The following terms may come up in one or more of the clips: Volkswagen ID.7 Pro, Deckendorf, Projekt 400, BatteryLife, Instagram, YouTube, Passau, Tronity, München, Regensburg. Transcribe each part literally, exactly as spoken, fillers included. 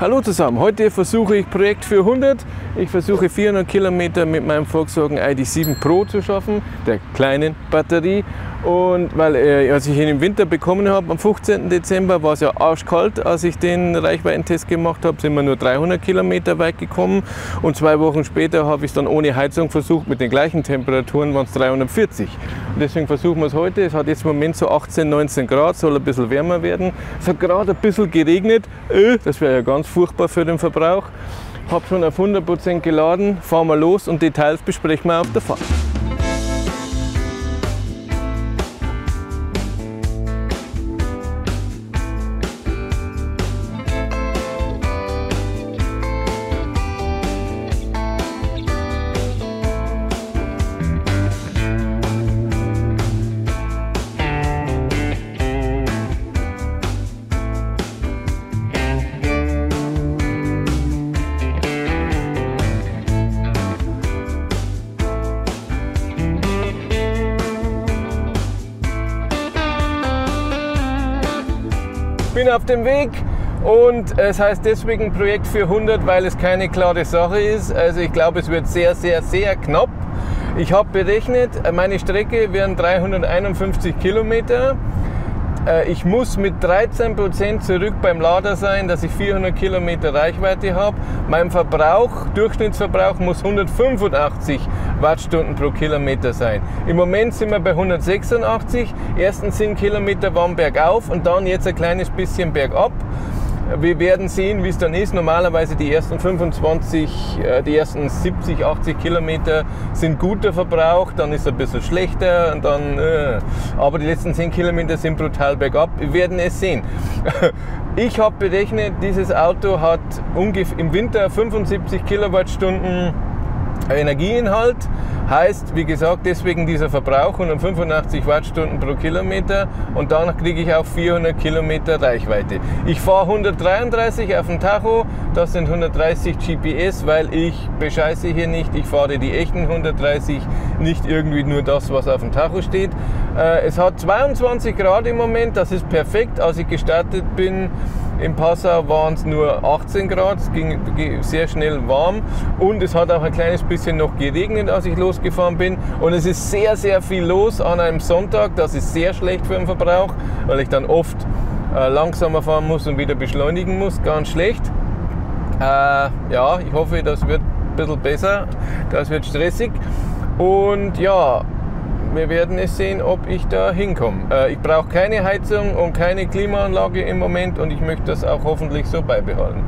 Hallo zusammen, heute versuche ich Projekt vierhundert. Ich versuche vierhundert Kilometer mit meinem Volkswagen I D sieben Pro zu schaffen, der kleinen Batterie. Und weil äh, als ich ihn im Winter bekommen habe, am fünfzehnten Dezember, war es ja arschkalt. Als ich den Reichweitentest gemacht habe, sind wir nur dreihundert Kilometer weit gekommen. Und zwei Wochen später habe ich es dann ohne Heizung versucht. Mit den gleichen Temperaturen waren es dreihundertvierzig. Und deswegen versuchen wir es heute. Es hat jetzt im Moment so achtzehn, neunzehn Grad, soll ein bisschen wärmer werden. Es hat gerade ein bisschen geregnet. Das wäre ja ganz furchtbar für den Verbrauch. Ich habe schon auf hundert Prozent geladen. Fahren wir los und Details besprechen wir auf der Fahrt. Ich bin auf dem Weg und es heißt deswegen Projekt vierhundert, weil es keine klare Sache ist. Also ich glaube, es wird sehr, sehr, sehr knapp. Ich habe berechnet, meine Strecke wären dreihunderteinundfünfzig Kilometer. Ich muss mit dreizehn Prozent zurück beim Lader sein, dass ich vierhundert Kilometer Reichweite habe. Mein Verbrauch, Durchschnittsverbrauch muss hundertfünfundachtzig Wattstunden pro Kilometer sein. Im Moment sind wir bei hundertsechsundachtzig, ersten zehn Kilometer waren bergauf und dann jetzt ein kleines bisschen bergab. Wir werden sehen, wie es dann ist. Normalerweise die ersten fünfundzwanzig, die ersten siebzig, achtzig Kilometer sind guter Verbrauch, dann ist es ein bisschen schlechter und dann, äh. aber die letzten zehn Kilometer sind brutal bergab. Wir werden es sehen. Ich habe berechnet, dieses Auto hat ungefähr im Winter fünfundsiebzig Kilowattstunden Energieinhalt, heißt, wie gesagt, deswegen dieser Verbrauch und hundertfünfundachtzig Wattstunden pro Kilometer und dann kriege ich auch vierhundert Kilometer Reichweite. Ich fahre hundertdreiunddreißig auf dem Tacho, das sind hundertdreißig G P S, weil ich bescheiße hier nicht, ich fahre die echten hundertdreißig, nicht irgendwie nur das, was auf dem Tacho steht. Es hat zweiundzwanzig Grad im Moment, das ist perfekt, als ich gestartet bin. In Passau waren es nur achtzehn Grad, es ging sehr schnell warm und es hat auch ein kleines bisschen noch geregnet, als ich losgefahren bin. Und es ist sehr, sehr viel los an einem Sonntag, das ist sehr schlecht für den Verbrauch, weil ich dann oft äh, langsamer fahren muss und wieder beschleunigen muss, ganz schlecht. Äh, ja, ich hoffe, das wird ein bisschen besser, das wird stressig und ja. Wir werden es sehen, ob ich da hinkomme. Äh, ich brauche keine Heizung und keine Klimaanlage im Moment und ich möchte das auch hoffentlich so beibehalten.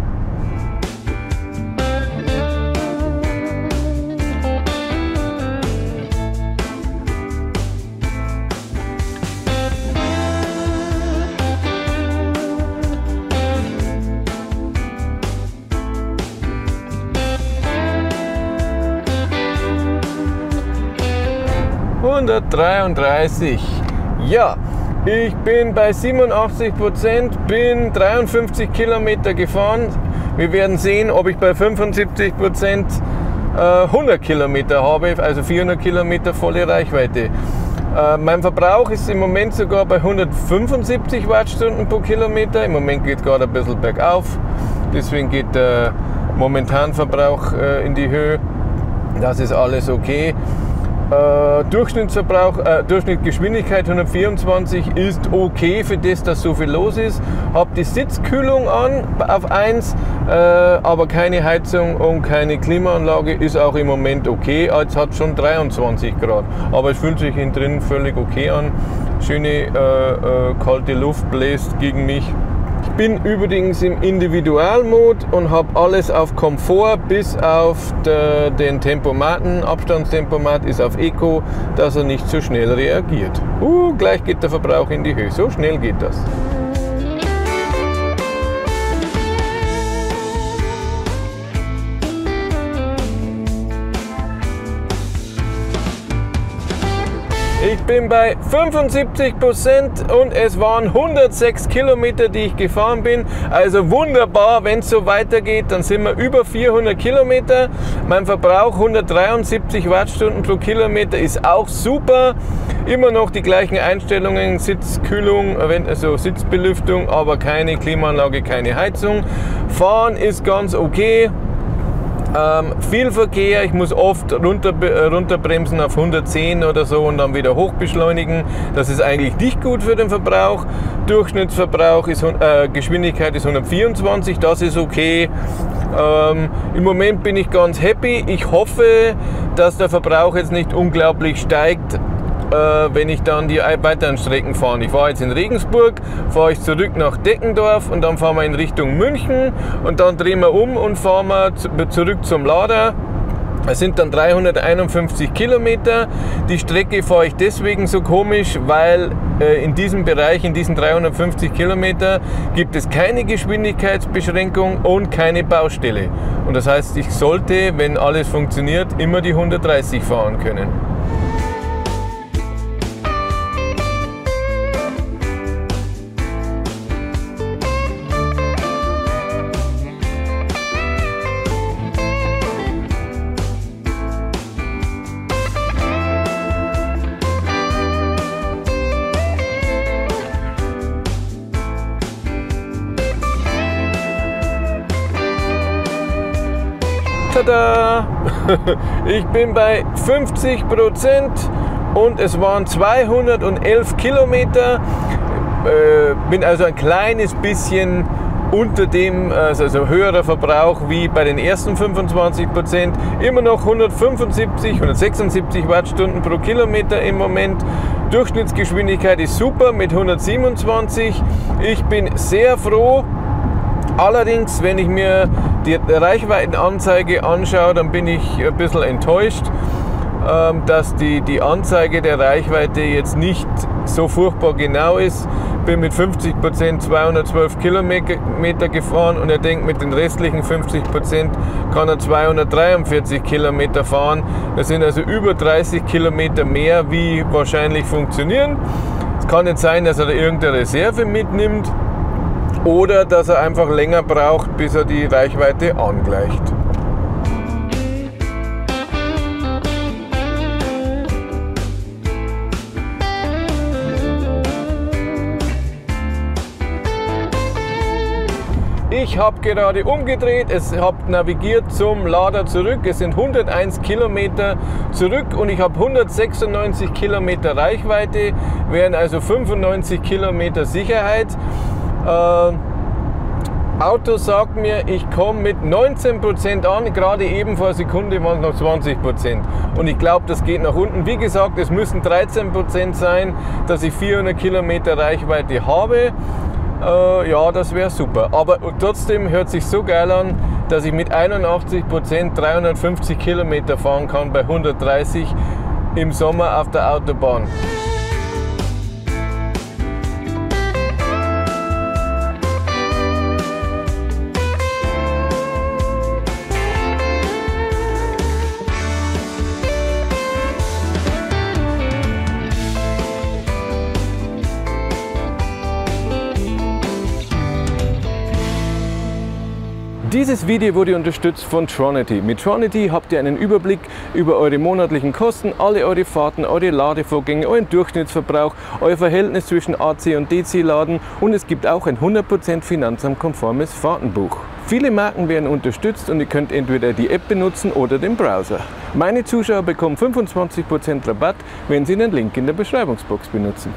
hundertdreiunddreißig. Ja, ich bin bei siebenundachtzig Prozent, bin dreiundfünfzig Kilometer gefahren. Wir werden sehen, ob ich bei fünfundsiebzig Prozent hundert Kilometer habe, also vierhundert Kilometer volle Reichweite. Mein Verbrauch ist im Moment sogar bei hundertfünfundsiebzig Wattstunden pro Kilometer. Im Moment geht es gerade ein bisschen bergauf, deswegen geht der momentan Verbrauch in die Höhe. Das ist alles okay. Äh, Durchschnittsverbrauch, äh, Durchschnittsgeschwindigkeit hundertvierundzwanzig ist okay für das, dass so viel los ist. Habe die Sitzkühlung an auf eins, äh, aber keine Heizung und keine Klimaanlage, ist auch im Moment okay. Es hat schon dreiundzwanzig Grad, aber es fühlt sich innen drin völlig okay an. Schöne äh, äh, kalte Luft bläst gegen mich. Ich bin übrigens im Individualmod und habe alles auf Komfort, bis auf de, den Tempomaten. Abstandstempomat ist auf Eco, dass er nicht so schnell reagiert. Uh, gleich geht der Verbrauch in die Höhe, so schnell geht das. Ich bin bei fünfundsiebzig Prozent und es waren hundertsechs Kilometer, die ich gefahren bin. Also wunderbar, wenn es so weitergeht, dann sind wir über vierhundert Kilometer. Mein Verbrauch hundertdreiundsiebzig Wattstunden pro Kilometer ist auch super. Immer noch die gleichen Einstellungen, Sitzkühlung, also Sitzbelüftung, aber keine Klimaanlage, keine Heizung. Fahren ist ganz okay. Ähm, viel Verkehr, ich muss oft runter, äh, runterbremsen auf hundertzehn oder so und dann wieder hochbeschleunigen. Das ist eigentlich nicht gut für den Verbrauch. Durchschnittsverbrauch ist, äh, Geschwindigkeit ist hundertvierundzwanzig, das ist okay. Ähm, Im Moment bin ich ganz happy. Ich hoffe, dass der Verbrauch jetzt nicht unglaublich steigt, wenn ich dann die weiteren Strecken fahre. Ich fahre jetzt in Regensburg, fahre ich zurück nach Deckendorf und dann fahren wir in Richtung München und dann drehen wir um und fahren wir zurück zum Lader. Es sind dann dreihunderteinundfünfzig Kilometer. Die Strecke fahre ich deswegen so komisch, weil äh, in diesem Bereich, in diesen dreihundertfünfzig Kilometer, gibt es keine Geschwindigkeitsbeschränkung und keine Baustelle. Und das heißt, ich sollte, wenn alles funktioniert, immer die hundertdreißig fahren können. Tada! Ich bin bei fünfzig Prozent und es waren zweihundertelf Kilometer. Äh, bin also ein kleines bisschen unter dem, also höherer Verbrauch wie bei den ersten fünfundzwanzig Prozent. Immer noch hundertfünfundsiebzig, hundertsechsundsiebzig Wattstunden pro Kilometer im Moment. Durchschnittsgeschwindigkeit ist super mit hundertsiebenundzwanzig. Ich bin sehr froh. Allerdings, wenn ich mir die Reichweitenanzeige anschaue, dann bin ich ein bisschen enttäuscht, dass die, die Anzeige der Reichweite jetzt nicht so furchtbar genau ist. Ich bin mit fünfzig Prozent zweihundertzwölf Kilometer gefahren und er denkt, mit den restlichen fünfzig Prozent kann er zweihundertdreiundvierzig Kilometer fahren. Das sind also über dreißig Kilometer mehr, wie wahrscheinlich funktionieren. Es kann nicht sein, dass er da irgendeine Reserve mitnimmt. Oder dass er einfach länger braucht, bis er die Reichweite angleicht. Ich habe gerade umgedreht, es habe navigiert zum Lader zurück. Es sind hunderteins Kilometer zurück und ich habe hundertsechsundneunzig Kilometer Reichweite, wären also fünfundneunzig Kilometer Sicherheit. Äh, Auto sagt mir, ich komme mit neunzehn Prozent an, gerade eben vor einer Sekunde waren es noch zwanzig Prozent. Und ich glaube, das geht nach unten. Wie gesagt, es müssen dreizehn Prozent sein, dass ich vierhundert Kilometer Reichweite habe. Äh, ja, das wäre super. Aber trotzdem hört sich so geil an, dass ich mit einundachtzig Prozent dreihundertfünfzig Kilometer fahren kann bei hundertdreißig im Sommer auf der Autobahn. Dieses Video wurde unterstützt von Tronity. Mit Tronity habt ihr einen Überblick über eure monatlichen Kosten, alle eure Fahrten, eure Ladevorgänge, euren Durchschnittsverbrauch, euer Verhältnis zwischen A C und D C-Laden und es gibt auch ein hundert Prozent finanzamtkonformes Fahrtenbuch. Viele Marken werden unterstützt und ihr könnt entweder die App benutzen oder den Browser. Meine Zuschauer bekommen fünfundzwanzig Prozent Rabatt, wenn sie den Link in der Beschreibungsbox benutzen.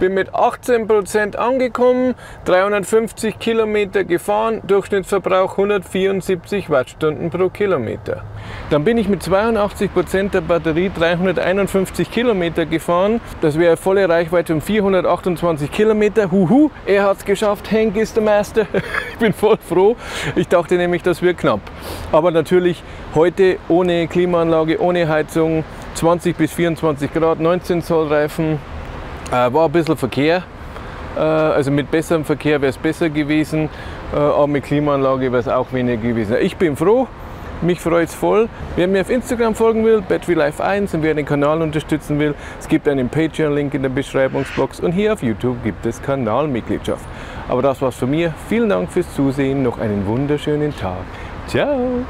Bin mit achtzehn Prozent angekommen, dreihundertfünfzig Kilometer gefahren, Durchschnittsverbrauch hundertvierundsiebzig Wattstunden pro Kilometer. Dann bin ich mit zweiundachtzig Prozent der Batterie dreihunderteinundfünfzig Kilometer gefahren. Das wäre volle Reichweite um vierhundertachtundzwanzig Kilometer. Huhu, er hat es geschafft, Hank ist der Meister. Ich bin voll froh. Ich dachte nämlich, das wird knapp. Aber natürlich heute ohne Klimaanlage, ohne Heizung, zwanzig bis vierundzwanzig Grad, neunzehn Zoll Reifen. War ein bisschen Verkehr, also mit besserem Verkehr wäre es besser gewesen, aber mit Klimaanlage wäre es auch weniger gewesen. Ich bin froh, Mich freut es voll. Wer mir auf Instagram folgen will, BatteryLife eins, und wer den Kanal unterstützen will, es gibt einen Patreon-Link in der Beschreibungsbox und hier auf YouTube gibt es Kanalmitgliedschaft. Aber das war's von mir. Vielen Dank fürs Zusehen, noch einen wunderschönen Tag. Ciao!